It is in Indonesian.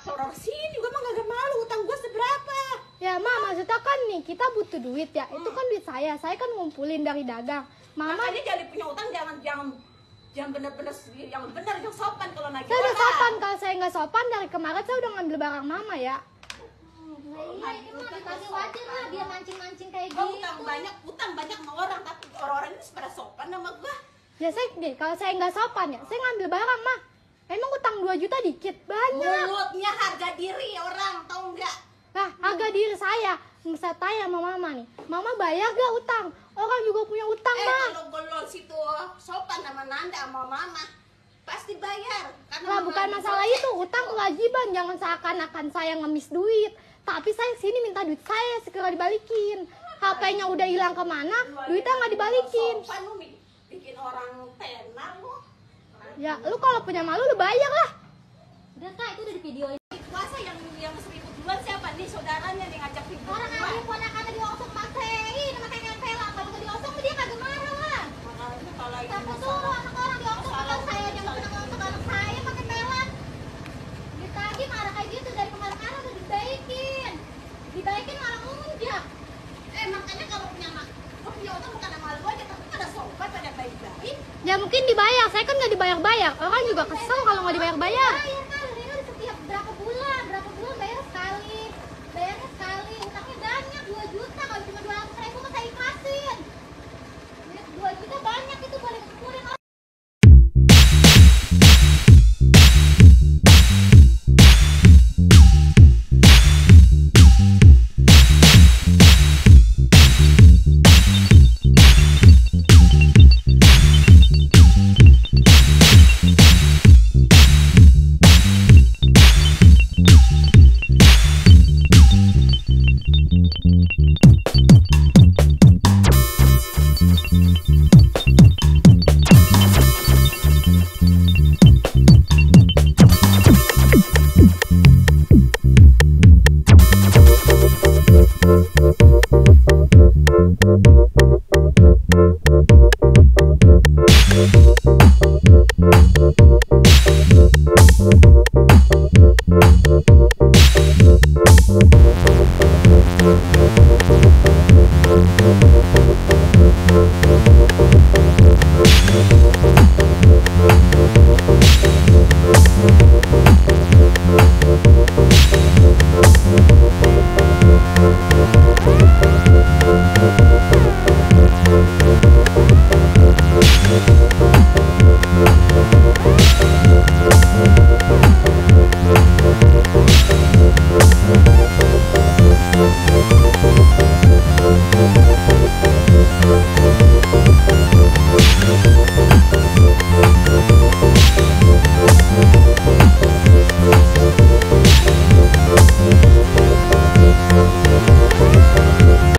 Soror sini, gue mah gak malu, utang gue seberapa. Ya Mama, maksudnya kan nih, kita butuh duit ya. Itu kan duit saya kan ngumpulin dari dagang. Mama makanya jadi punya utang jangan bener-bener yang benar, yang sopan kalau nagih. Saya udah sopan, kalau saya nggak sopan dari kemarin saya udah ngambil barang Mama ya. Iya, itu mah dikasih wajar lah, dia mancing-mancing kayak gitu. Utang banyak sama orang, tapi orang-orang ini pada sopan sama gua. Ya saya deh, kalau saya nggak sopan ya, saya ngambil barang Mah. Emang utang 2 juta dikit? Banyak. Mulutnya harga diri orang, tau nggak? Nah, harga diri saya. Misal tanya sama Mama nih, Mama bayar gak utang? Orang juga punya utang, Mah. Kalau golol situ sopan sama Nanda sama Mama, pasti bayar. Lah bukan masalah itu, utang kewajiban. Jangan seakan-akan saya ngemis duit. Tapi saya sini minta duit saya segera dibalikin. HP-nya udah hilang kemana, duitnya nggak dibalikin. Sopan lu bikin orang tenar lu. Ya, lu kalau punya malu lu bayar lah. Udah Kak, itu udah di video ini. Puasa yang 1000 duluan siapa nih saudaranya nih ngajak video. Orang aku ponakannya diosok makein, makanya ngepel. Kalau tuh diosok dia kagak marah lah. Makanya kalau itu suruh anak-anak diosok kan saya yang kena ngosok anak saya pakai pelan. Ditagi marah kayak gitu dari kemarin-kemarin udah dibaikin. Dibaikin malah ngunjak. Makanya kalau punya mak, kalau punya otak bukan sama lu aja tapi pada sobat pada baik-baik. Ya mungkin dibayar, saya kan nggak dibayar-bayar. Orang juga kesel kalau nggak dibayar-bayar.